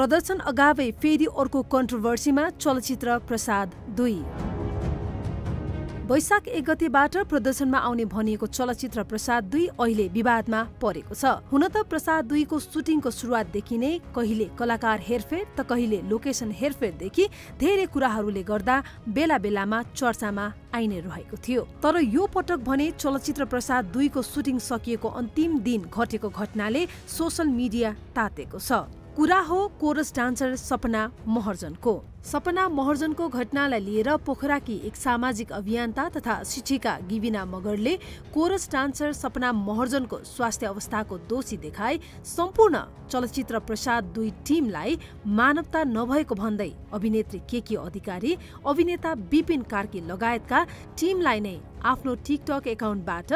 प्रदर्शन अगावै फेरि अर्को कन्ट्रोभर्सीमा चलचित्र प्रसाद २। वैशाख १ गतेबाट प्रदर्शनमा आउने भनिएको चलचित्र प्रसाद २ अहिले विवादमा परेको छ। हुन त प्रसाद २ को सुटिङको सुरुवातदेखि नै कहिले कलाकार हेरफेर त कहिले लोकेसन हेरफेरदेखि धेरै कुराहरूले गर्दा बेला बेलामा चर्चामा आइने रहेको थियो। तर यो पटक भने चलचित्र प्रसाद २ को सुटिङ सकिएको अन्तिम दिन घटेको घटनाले सोसल मिडिया तातेको छ। कुरा हो कोरस डान्सर सपना महर्जनको। सपना महर्जनको घटनालाई लिएर पोखराकी एक सामाजिक अभियन्ता तथा शिक्षिका गिबिना मगरले कोरस डान्सर सपना महर्जनको स्वास्थ्य अवस्थाको दोषी देखाई सम्पूर्ण चलचित्र प्रसाद २ टिमलाई मानवता नभएको भन्दै अभिनेत्री केकी अधिकारी, अभिनेता विपिन कार्की लगायतका टिमलाई नै आफ्नो टिकटक एकाउन्टबाट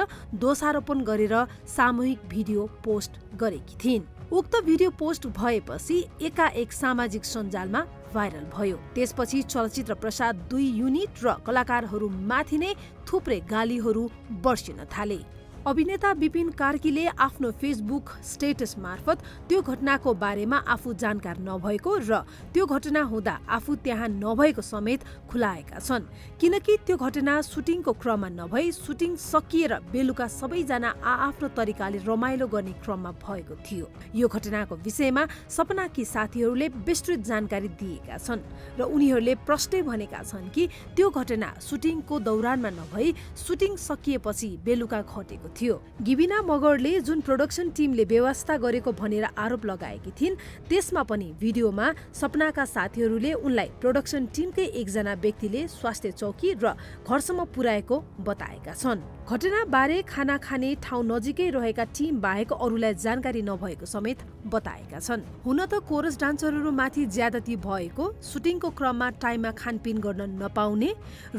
दोषारोपण गरेर सामूहिक भिडियो पोस्ट गरेकी थिइन्। उक्त भिडियो पोस्ट भएपछि एकाएक सामाजिक सञ्जालमा भाइरल भयो। त्यसपछि चलचित्र प्रसाद २ युनिट र कलाकारहरूमाथि नै थुप्रै गालीहरू बर्सिन थाले। अभिनेता विपिन कार्कीले आफ्नो फेसबुक स्टेटस मार्फत त्यो घटनाको बारेमा आफू जानकार नभएको र त्यो घटना हुँदा आफू त्यहाँ नभएको समेत खुलाएका छन्, किनकि त्यो घटना सुटिङको क्रममा नभई सुटिङ सकिएर बेलुका सबैजना आआफ्नो तरिकाले रमाइलो गर्ने क्रममा भएको थियो। यो घटनाको विषयमा सपनाकी साथीहरूले विस्तृत जानकारी दिएका छन् र उनीहरूले प्रष्टै भनेका छन् कि त्यो घटना सुटिङको दौरानमा नभई सुटिङ सकिएपछि बेलुका घटेको थियो। गिबिना मगरले जुन प्रोडक्सन टिमले व्यवस्था गरेको भनेर आरोप लगाएकी थिइन्, त्यसमा पनि भिडियोमा सपनाका साथीहरूले उनलाई प्रोडक्सन टिमकै एकजना व्यक्तिले स्वास्थ्य चौकी र घरसम्म पुर्याएको बताएका छन्। घटना बारे खाना खाने ठाउँ नजिकै रहेका टिम बाहेक अरूलाई जानकारी नभएको समेत बताएका छन्। हुन त कोरस डान्सरहरूमाथि ज्यादती भएको, सुटिङको क्रममा टाइममा खानपिन गर्न नपाउने,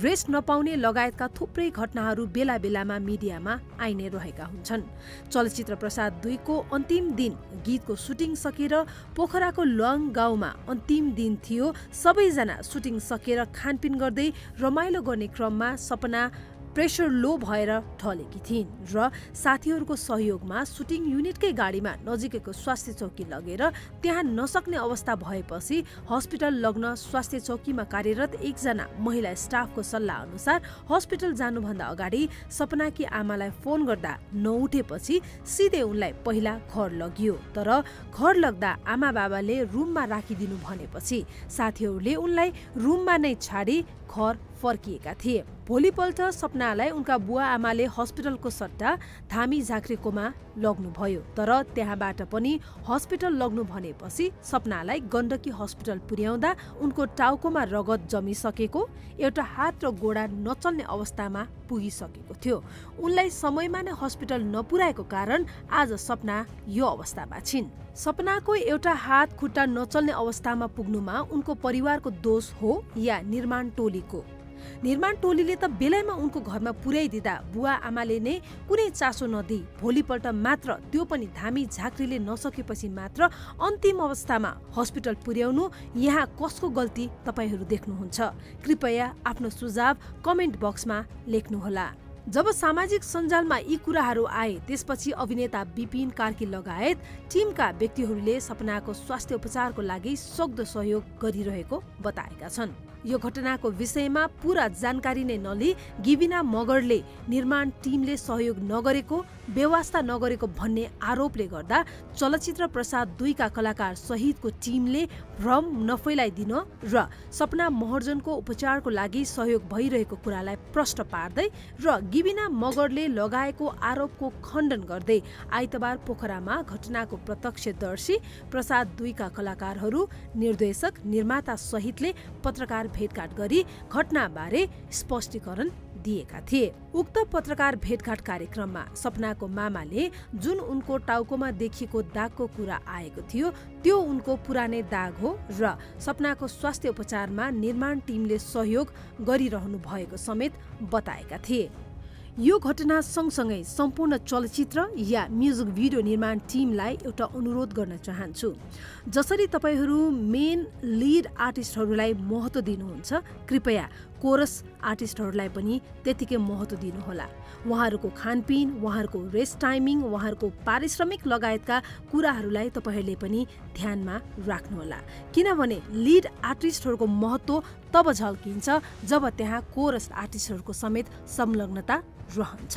रेस्ट नपाउने लगायतका थुप्रै घटनाहरू बेला बेलामा मिडियामा आइने रहेका हुन्छन्। चलचित्र प्रसाद २ को अन्तिम दिन गीतको सुटिङ सकेर पोखराको लङ गाउँमा अन्तिम दिन थियो। सबैजना सुटिङ सकेर खानपिन गर्दै रमाइलो गर्ने क्रममा सपना प्रेसर लो भएर ढलेकी थिइन् र साथीहरूको सहयोगमा सुटिङ युनिटकै गाडीमा नजिकैको स्वास्थ्य चौकी लगेर त्यहाँ नसक्ने अवस्था भएपछि हस्पिटल लग्न स्वास्थ्य चौकीमा कार्यरत एकजना महिला स्टाफको सल्लाह अनुसार हस्पिटल जानुभन्दा अगाडि सपनाकी आमालाई फोन गर्दा नउठेपछि सिधै उनलाई पहिला घर लगियो। तर घर लग्दा आमा बाबाले रुममा राखिदिनु भनेपछि साथीहरूले उनलाई रुममा नै छाडी घर फर्किएका थिए। भोलिपल्ट सपनालाई उनका बुवा आमाले हस्पिटलको सट्टा धामी झाँक्रीकोमा लग्नुभयो, तर त्यहाँबाट पनि हस्पिटल लग्नु भनेपछि सपनालाई गण्डकी हस्पिटल पुर्याउँदा उनको टाउकोमा रगत जमिसकेको, एउटा हात र गोडा नचल्ने अवस्थामा पुगिसकेको थियो। उनलाई समयमा नै हस्पिटल नपुर्याएको कारण आज सपना यो अवस्थामा छिन्। सपनाको एउटा हात खुट्टा नचल्ने अवस्थामा पुग्नुमा उनको परिवारको दोष हो या निर्माण टोलीको? निर्माण टोलीले त बेलैमा उनको घरमा पुर्याइदिँदा बुवा आमाले नै कुनै चासो नदिई भोलिपल्ट मात्र, त्यो पनि धामी झाँक्रीले नसकेपछि मात्र अन्तिम अवस्थामा हस्पिटल पुर्याउनु यहाँ कसको गल्ती तपाईहरू देख्नुहुन्छ? कृपया आफ्नो सुझाव कमेन्ट बक्समा लेख्नुहोला। जब सामाजिक सञ्जालमा यी कुराहरू आए त्यसपछि अभिनेता विपिन कार्की लगायत टिमका व्यक्तिहरूले सपनाको स्वास्थ्य उपचारको लागि सक्दो सहयोग गरिरहेको बताएका छन्। यो घटनाको विषयमा पूरा जानकारी नै नलिई गिबिना मगरले निर्माण टिमले सहयोग नगरेको, व्यवस्था नगरेको भन्ने आरोपले गर्दा चलचित्र प्रसाद २ का कलाकार सहितको टिमले भ्रम नफैलाइदिन र सपना महर्जनको उपचारको लागि सहयोग भइरहेको कुरालाई प्रष्ट पार्दै र गिबिना मगरले लगाएको आरोपको खण्डन गर्दै आइतबार पोखरामा घटनाको प्रत्यक्षदर्शी प्रसाद २ का कलाकारहरू, निर्देशक, निर्माता सहितले पत्रकार भेटघाट गरी घटनाबारे स्पष्टीकरण दिएका थिए। उक्त पत्रकार भेटघाट कार्यक्रममा सपनाको मामाले जुन उनको टाउकोमा देखिएको दागको कुरा आएको थियो त्यो उनको पुरानै दाग हो र सपनाको स्वास्थ्य उपचारमा निर्माण टिमले सहयोग गरिरहनु भएको समेत बताएका थिए। यो घटना सँगसँगै सम्पूर्ण चलचित्र या म्युजिक भिडियो निर्माण टिमलाई एउटा अनुरोध गर्न चाहन्छु, जसरी तपाईहरू मेन लिड आर्टिस्टहरूलाई महत्त्व दिनुहुन्छ, कृपया कोरस आर्टिस्टहरूलाई पनि त्यतिकै महत्त्व दिनुहोला। उहाँहरूको खानपिन, उहाँहरूको रेस्ट टाइमिङ, उहाँहरूको पारिश्रमिक लगायतका कुराहरूलाई तपाईहरूले पनि ध्यानमा राख्नुहोला, किनभने लीड आर्टिस्टहरूको महत्त्व तब झल्किन्छ जब त्यहाँ कोरस आर्टिस्टहरूको समेत संलग्नता रहन्छ।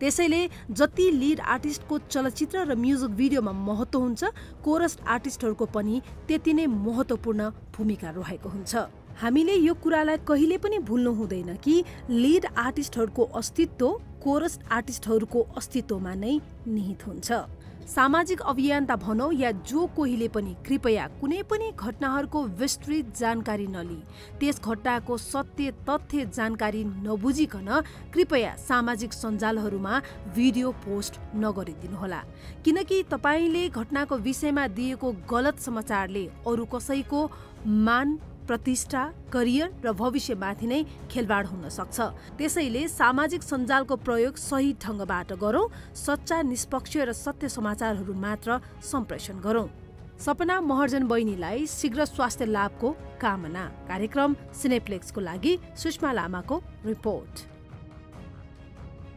त्यसैले जति लीड आर्टिस्टको चलचित्र र म्युजिक भिडियोमा महत्त्व हुन्छ, कोरस आर्टिस्टहरूको पनि त्यति नै महत्त्वपूर्ण भूमिका रहेको हुन्छ। हामीले यो कुरालाई कहिले पनि भुल्नु हुँदैन कि लीड आर्टिस्टहरूको अस्तित्व कोरस आर्टिस्टहरूको अस्तित्वमा नै निहित हुन्छ। सामाजिक अभियन्ता भनौं या जो कोहीले पनि कृपया कुनै पनि घटनाहरूको विस्तृत जानकारी नलिई, त्यस घटनाको सत्य तथ्य जानकारी नबुझिकन कृपया सामाजिक सञ्जालहरूमा भिडियो पोस्ट नगरिदिनुहोला, किनकि तपाईले घटनाको विषयमा दिएको गलत समाचारले अरू कसैको मान, प्रतिष्ठा, करियर र भविष्यमाथि नै खेलवाड हुन सक्छ। त्यसैले सामाजिक सञ्जालको प्रयोग सही ढंगबाट गरौं, सच्चा, निष्पक्ष र सत्य समाचारहरू मात्र सम्प्रेषण गरौं। सपना महर्जन बहिनीलाई शीघ्र स्वास्थ्य लाभको कामना। कार्यक्रम सिनेप्लेक्सको लागि सुषमा लामाको रिपोर्ट।